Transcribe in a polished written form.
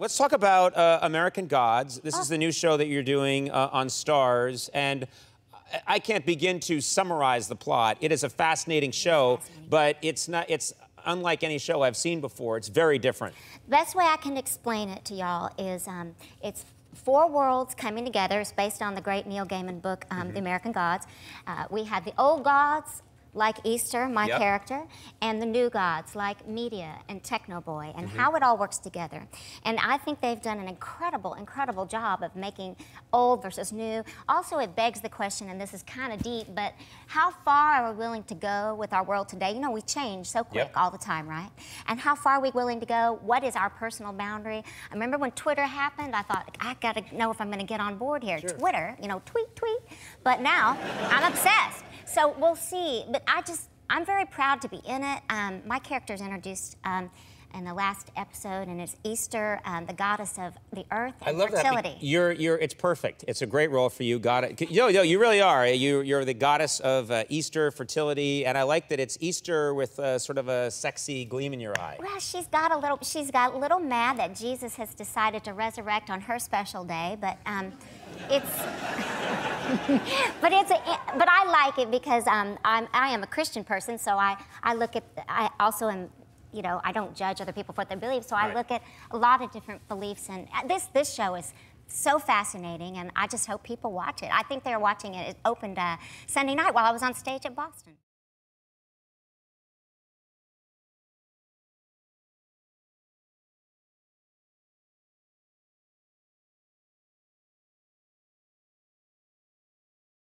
Let's talk about American Gods. This is the new show that you're doing on Starz, and I can't begin to summarize the plot. It is a fascinating show, but it's unlike any show I've seen before. It's very different. Best way I can explain it to y'all is it's four worlds coming together. It's based on the great Neil Gaiman book, The American Gods. We have the old gods, like Easter, my character, and the new gods, like Media and Technoboy, and how it all works together. And I think they've done an incredible, incredible job of making old versus new. Also, it begs the question, and this is kind of deep, but how far are we willing to go with our world today? You know, we change so quick all the time, right? And how far are we willing to go? What is our personal boundary? I remember when Twitter happened, I thought, I gotta know if I'm gonna get on board here. Sure. Twitter, you know, tweet, tweet. But now, I'm obsessed. So we'll see, but I'm very proud to be in it. My character's introduced in the last episode, and it's Easter, the goddess of the earth and fertility. That. It's perfect. It's a great role for you. You really are. You're the goddess of Easter, fertility, and I like that it's Easter with sort of a sexy gleam in your eye. Well, she's got a little mad that Jesus has decided to resurrect on her special day, but but I like it because I am a Christian person, so I look at, I also am, you know, I don't judge other people for what they believe, so I look at a lot of different beliefs, and this show is so fascinating, and I just hope people watch it. I think they're watching it. It opened Sunday night while I was on stage at Boston.